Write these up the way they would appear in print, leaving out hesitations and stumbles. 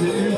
une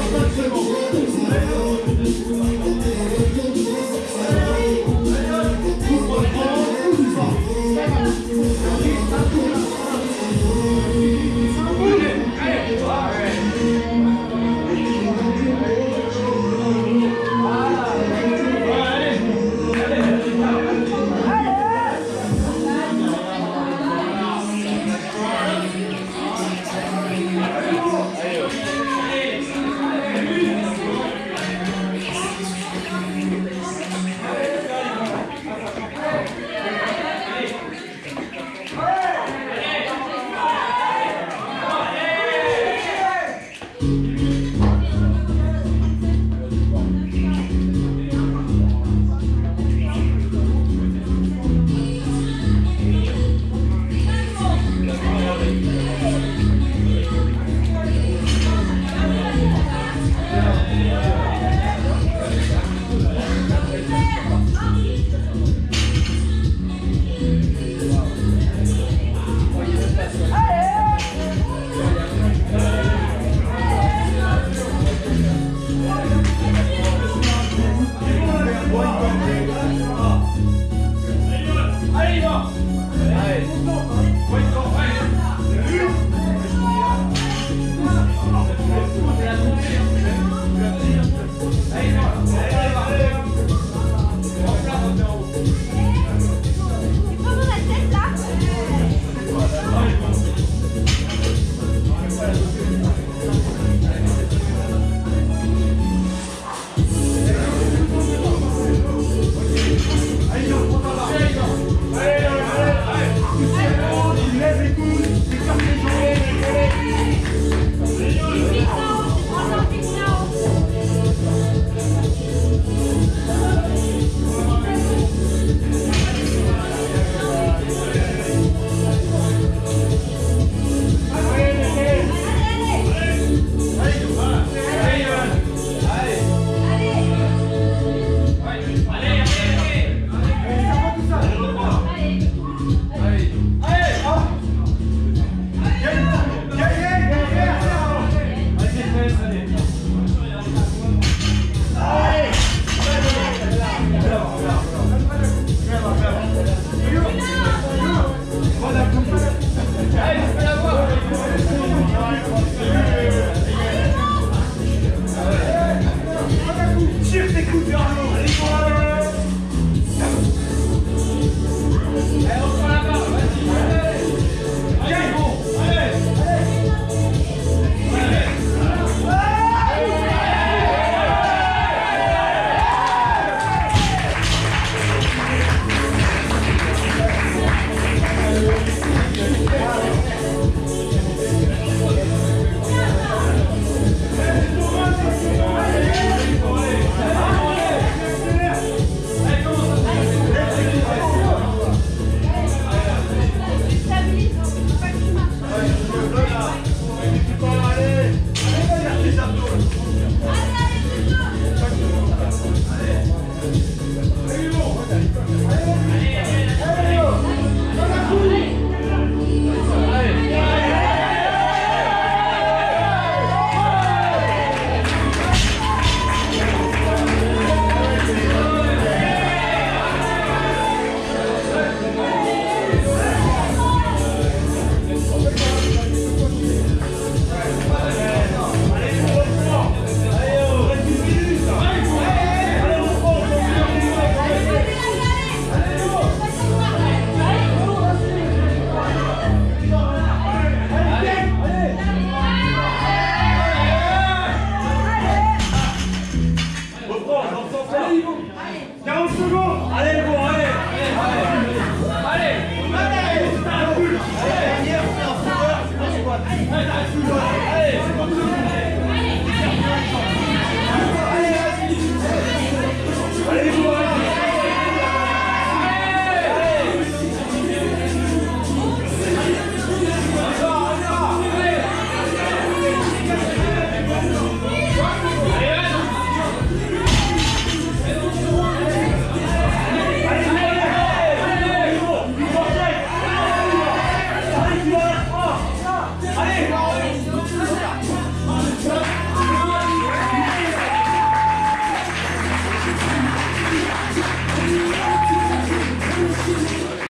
pour stopper, attention, c'est bon.